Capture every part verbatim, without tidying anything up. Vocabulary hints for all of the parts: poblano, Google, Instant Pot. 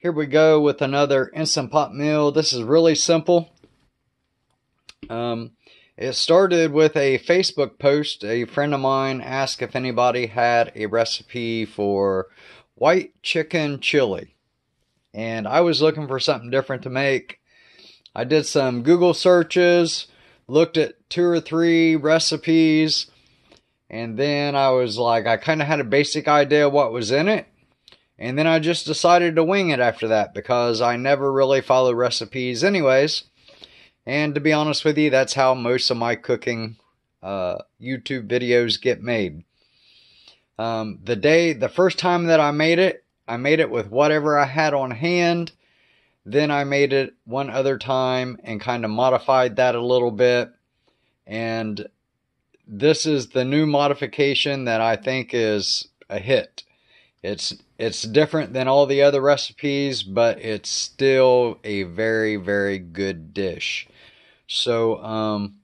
Here we go with another Instant Pot meal. This is really simple. Um, it started with a Facebook post. A friend of mine asked if anybody had a recipe for white chicken chili. And I was looking for something different to make. I did some Google searches, looked at two or three recipes, and then I was like, I kind of had a basic idea what was in it. And then I just decided to wing it after that because I never really follow recipes anyways. And to be honest with you, that's how most of my cooking uh, YouTube videos get made. Um, the day, the first time that I made it, I made it with whatever I had on hand. Then I made it one other time and kind of modified that a little bit. And this is the new modification that I think is a hit. It's it's different than all the other recipes, but it's still a very, very good dish. So, um,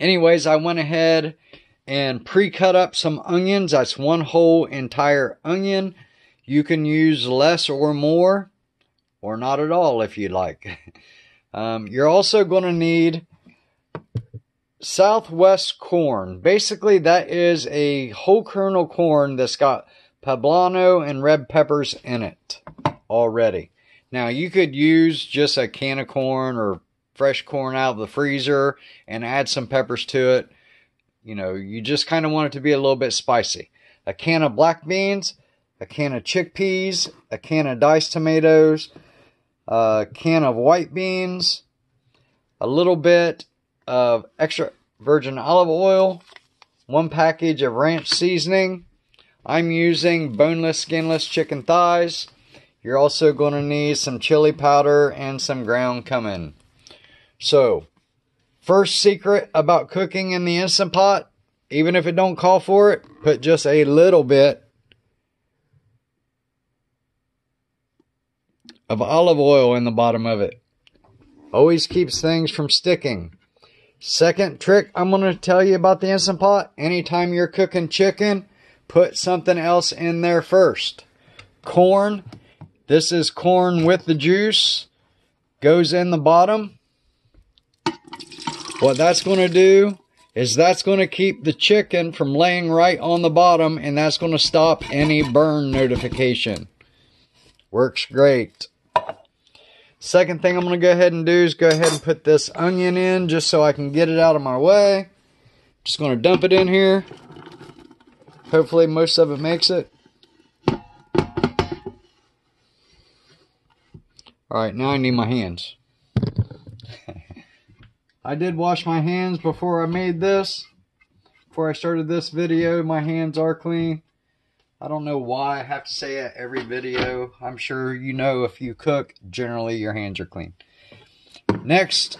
anyways, I went ahead and pre-cut up some onions. That's one whole entire onion. You can use less or more, or not at all if you like. um, you're also going to need Southwest corn. Basically, that is a whole kernel corn that's got poblano and red peppers in it already. Now, you could use just a can of corn or fresh corn out of the freezer and add some peppers to it. You know, you just kind of want it to be a little bit spicy. A can of black beans, a can of chickpeas, a can of diced tomatoes, a can of white beans, a little bit of extra virgin olive oil, one package of ranch seasoning. I'm using boneless, skinless chicken thighs. You're also going to need some chili powder and some ground cumin. So, first secret about cooking in the Instant Pot, even if it don't call for it, put just a little bit of olive oil in the bottom of it. Always keeps things from sticking. Second trick I'm going to tell you about the Instant Pot, anytime you're cooking chicken, put something else in there first. Corn. This is corn with the juice. Goes in the bottom. What that's going to do is that's going to keep the chicken from laying right on the bottom, and that's going to stop any burn notification. Works great. Second thing I'm going to go ahead and do is go ahead and put this onion in just so I can get it out of my way. Just going to dump it in here. Hopefully most of it makes it. Alright, now I need my hands. I did wash my hands before I made this. Before I started this video, my hands are clean. I don't know why I have to say it every video. I'm sure you know if you cook, generally your hands are clean. Next,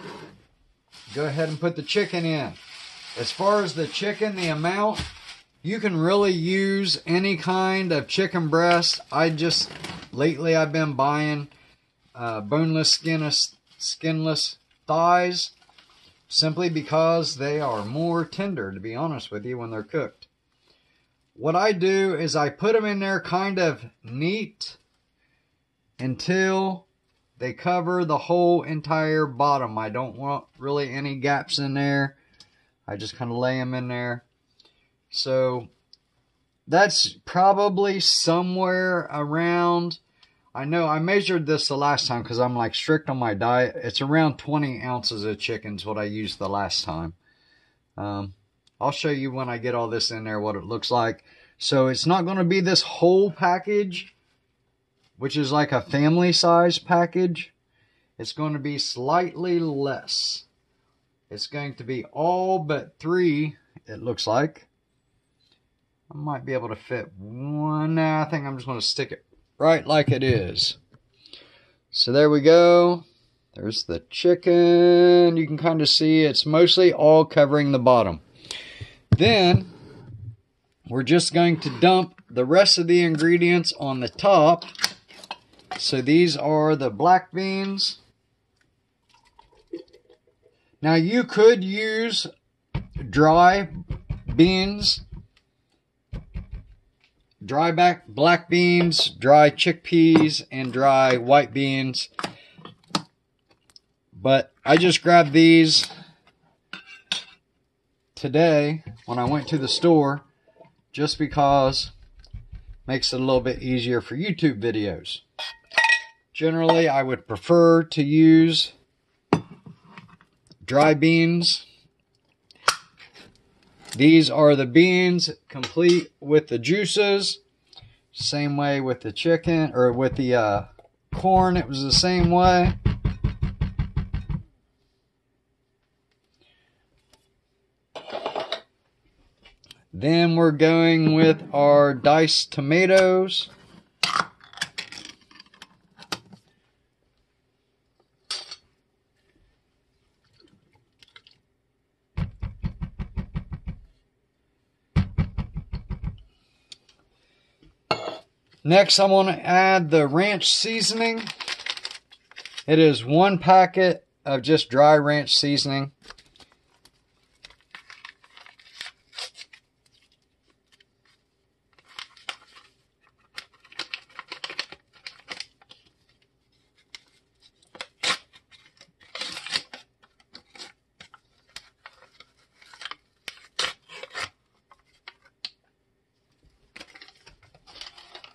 go ahead and put the chicken in. As far as the chicken, the amount, you can really use any kind of chicken breast. I just, lately I've been buying uh, boneless, skinless, skinless thighs simply because they are more tender, to be honest with you, when they're cooked. What I do is I put them in there kind of neat until they cover the whole entire bottom. I don't want really any gaps in there. I just kind of lay them in there. So that's probably somewhere around, I know I measured this the last time because I'm like strict on my diet. It's around twenty ounces of chicken is what I used the last time. Um, I'll show you when I get all this in there what it looks like. So it's not going to be this whole package, which is like a family size package. It's going to be slightly less. It's going to be all but three, it looks like. I might be able to fit one. Nah, I think I'm just going to stick it right like it is. So there we go. There's the chicken. You can kind of see it's mostly all covering the bottom. Then we're just going to dump the rest of the ingredients on the top. So these are the black beans. Now you could use dry beans. dry back black beans, dry chickpeas, and dry white beans. But I just grabbed these today when I went to the store just because it makes it a little bit easier for YouTube videos. Generally, I would prefer to use dry beans. These are the beans complete with the juices. Same way with the chicken, or with the uh, corn, it was the same way. Then we're going with our diced tomatoes. Next, I'm going to add the ranch seasoning. It is one packet of just dry ranch seasoning.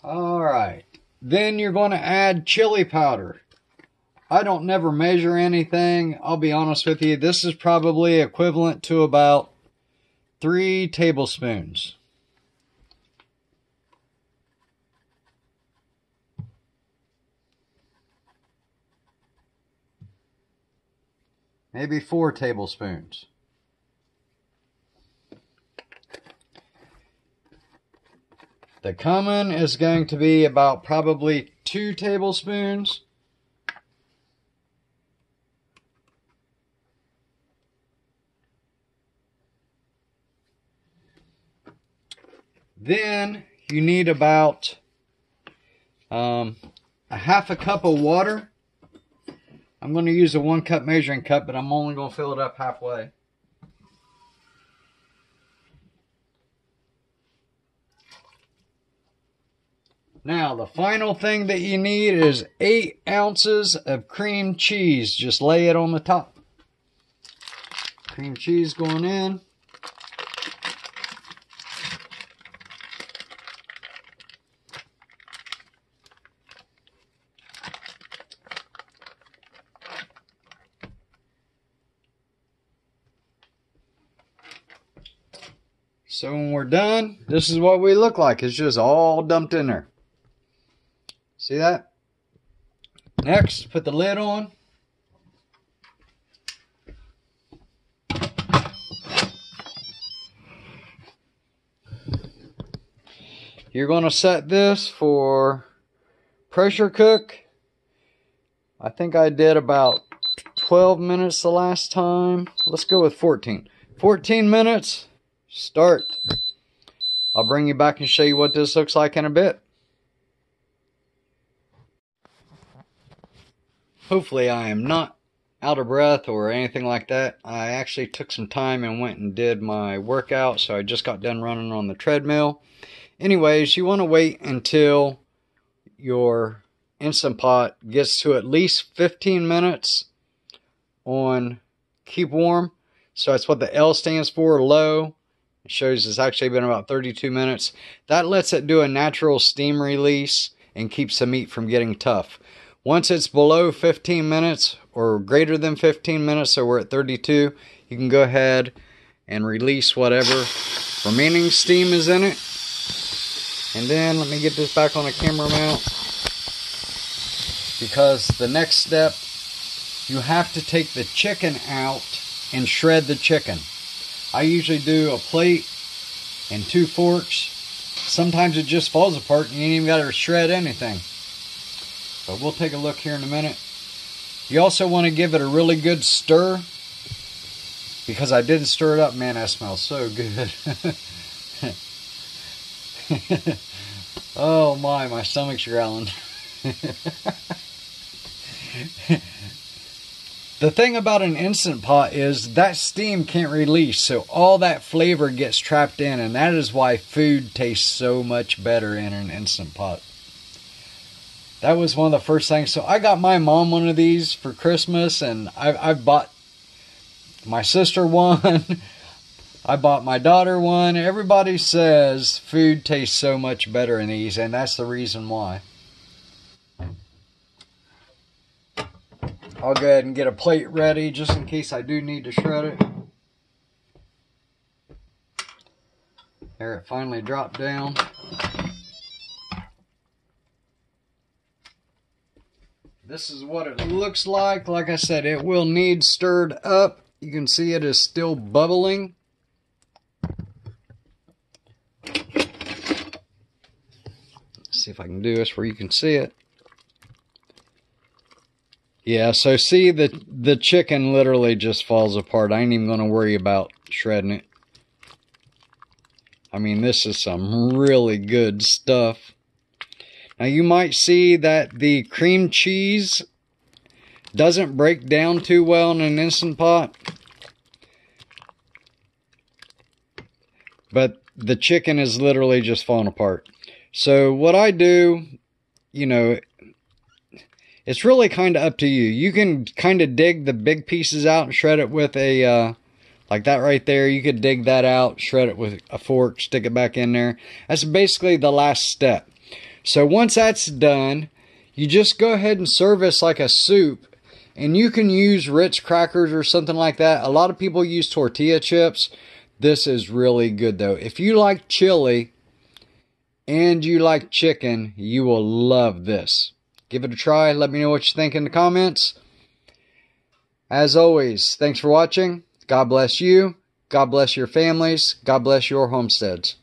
Alright, then you're going to add chili powder. I don't never measure anything. I'll be honest with you, this is probably equivalent to about three tablespoons. Maybe four tablespoons. The cumin is going to be about probably two tablespoons. Then you need about um, a half a cup of water. I'm going to use a one cup measuring cup, but I'm only going to fill it up halfway. Now, the final thing that you need is eight ounces of cream cheese. Just lay it on the top. Cream cheese going in. So when we're done, this is what we look like. It's just all dumped in there. See that? Next, put the lid on. You're going to set this for pressure cook. I think I did about twelve minutes the last time. Let's go with fourteen. fourteen minutes. Start. I'll bring you back and show you what this looks like in a bit. Hopefully I am not out of breath or anything like that. I actually took some time and went and did my workout, so I just got done running on the treadmill. Anyways, you want to wait until your Instant Pot gets to at least fifteen minutes on keep warm. So that's what the L stands for, low. It shows it's actually been about thirty-two minutes. That lets it do a natural steam release and keeps the meat from getting tough. Once it's below fifteen minutes or greater than fifteen minutes, so we're at thirty-two, you can go ahead and release whatever remaining steam is in it. And then let me get this back on a camera mount, because the next step, you have to take the chicken out and shred the chicken. I usually do a plate and two forks. Sometimes it just falls apart and you ain't even got to shred anything. But we'll take a look here in a minute. You also want to give it a really good stir, because I didn't stir it up. Man, that smells so good. Oh my, my stomach's growling. The thing about an Instant Pot is that steam can't release, so all that flavor gets trapped in, and that is why food tastes so much better in an Instant Pot. That was one of the first things. So I got my mom one of these for Christmas, and I've, I've bought my sister one. I bought my daughter one. Everybody says food tastes so much better in these, and that's the reason why. I'll go ahead and get a plate ready just in case I do need to shred it. There, it finally dropped down. This is what it looks like. Like I said, it will need stirred up. You can see it is still bubbling. Let's see if I can do this where you can see it. Yeah, so see, the, the chicken literally just falls apart. I ain't even going to worry about shredding it. I mean, this is some really good stuff. Now, you might see that the cream cheese doesn't break down too well in an Instant Pot. But the chicken is literally just falling apart. So what I do, you know... it's really kind of up to you. You can kind of dig the big pieces out and shred it with a, uh, like that right there. You could dig that out, shred it with a fork, stick it back in there. That's basically the last step. So once that's done, you just go ahead and serve this like a soup. And you can use Ritz crackers or something like that. A lot of people use tortilla chips. This is really good though. If you like chili and you like chicken, you will love this. Give it a try. Let me know what you think in the comments. As always, thanks for watching. God bless you. God bless your families. God bless your homesteads.